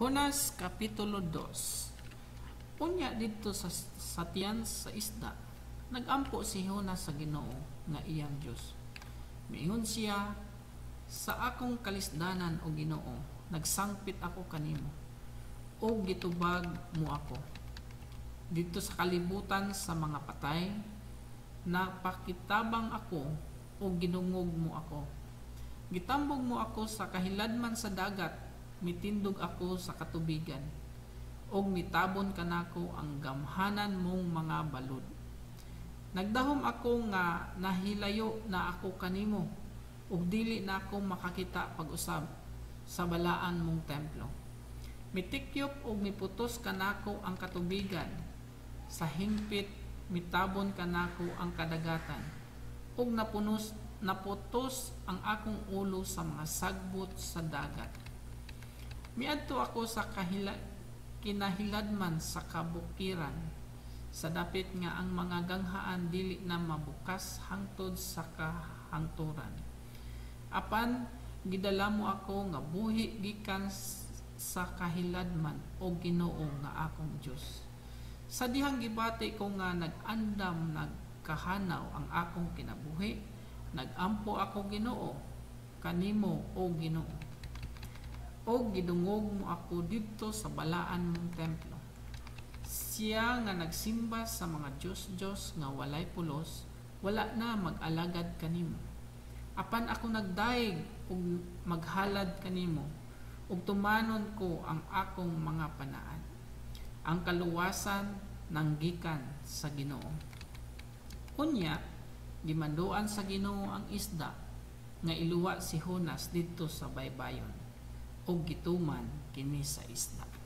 Jonas Kapitulo 2. Unya dito sa tiyan sa isda, nagampo si Jonas sa Ginoo nga iyang Dios. Miingon siya, sa akong kalisdanan o Ginoo, nagsangpit ako kanimo, o gitubag mo ako. Dito sa kalibutan sa mga patay, napakitabang ako o ginungog mo ako. Gitambog mo ako sa kahiladman sa dagat, mitindog ako sa katubigan, og mitabon kanako ang gamhanan mong mga balud. Nagdahom ako nga nahilayo na ako kanimo, ug dili na ako makakita pag-usab sa balaan mong templo. Mitikyop og miputos kanako ang katubigan, sa hingpit mitabon kanako ang kadagatan, og naputos ang akong ulo sa mga sagbot sa dagat. Miadto ako sa kinahiladman sa kabukiran, sa dapit nga ang mga ganghaan dili na mabukas hangtod sa kahangturan. Apan gidala mo ako nga buhi gikan sa kahiladman o Ginoo nga akong Dios. Sa dihang gibati ko nga nag-andam, nagkahanaw ang akong kinabuhi, nagampo ako Ginoo kanimo o Ginoo, o gidungog mo ako dito sa balaan mong templo. Siya nga nagsimba sa mga Diyos-Diyos nga walay pulos, wala na mag-alagad kanimo. Apan ako nagdaig o maghalad kanimo, o tumanon ko ang akong mga panaan. Ang kaluwasan nanggikan sa Ginoo. Unya, gimanduan sa Ginoo ang isda nga iluwa si Jonas didto sa baybayon, og gituman kini sa isda.